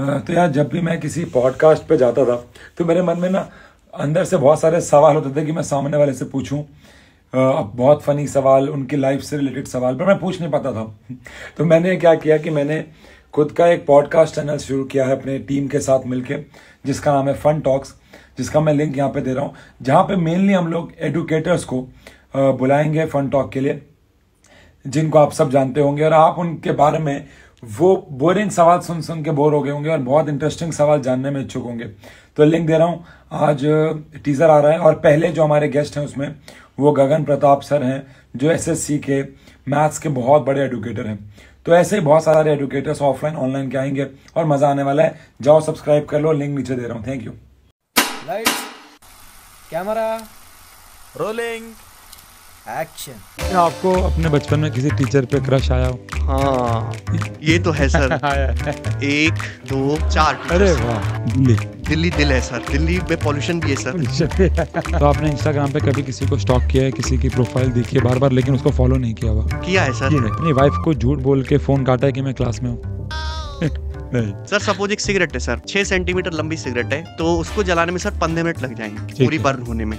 तो यार जब भी मैं किसी पॉडकास्ट पे जाता था तो मेरे मन में ना अंदर से बहुत सारे सवाल होते थे कि मैं सामने वाले से पूछूं, बहुत फ़नी सवाल, उनकी लाइफ से रिलेटेड सवाल, पर मैं पूछ नहीं पाता था। तो मैंने क्या किया कि मैंने खुद का एक पॉडकास्ट चैनल शुरू किया है अपने टीम के साथ मिलके, जिसका नाम है फन टॉक्स, जिसका मैं लिंक यहाँ पे दे रहा हूँ, जहाँ पे मेनली हम लोग एडुकेटर्स को बुलाएंगे फन टॉक के लिए, जिनको आप सब जानते होंगे, और आप उनके बारे में वो बोरिंग सवाल सुन सुन के बोर हो गए होंगे और बहुत इंटरेस्टिंग सवाल जानने में इच्छुक होंगे। तो लिंक दे रहा हूँ, आज टीज़र आ रहा है। और पहले जो हमारे गेस्ट हैं उसमें वो गगन प्रताप सर हैं, जो एसएससी के मैथ्स के बहुत बड़े एडुकेटर हैं। तो ऐसे ही बहुत सारे एडुकेटर्स ऑफलाइन ऑनलाइन के आएंगे और मज़ा आने वाला है। जाओ सब्सक्राइब कर लो, लिंक नीचे दे रहा हूँ। Thank you. Light, camera, rolling, action. आपको अपने बचपन में किसी टीचर पे क्रश आया हो? हाँ, ये तो है सर। एक दो चार। अरे वाह, दिल्ली दिल है सर, दिल्ली में पॉल्यूशन भी है सर। तो आपने इंस्टाग्राम पे कभी किसी को स्टॉक किया है, किसी की प्रोफाइल देखी है बार बार लेकिन उसको फॉलो नहीं किया हुआ? किया है सर। अपनी वाइफ को झूठ बोल के फोन काटा है कि मैं क्लास में हूँ? नहीं सर, सपोज एक सिगरेट है सर, 6 सेंटीमीटर लंबी सिगरेट है, तो उसको जलाने में सर 15 मिनट लग जाएंगे पूरी बर्न होने में।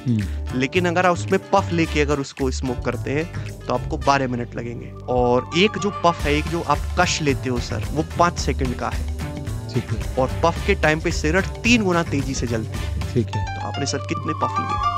लेकिन अगर आप उसमें पफ लेके अगर उसको स्मोक करते हैं तो आपको 12 मिनट लगेंगे। और एक जो पफ है, एक जो आप कश लेते हो सर, वो 5 सेकंड का है, और पफ के टाइम पे सिगरेट 3 गुना तेजी से जलती है। ठीक है, तो आपने सर कितने पफ लिए?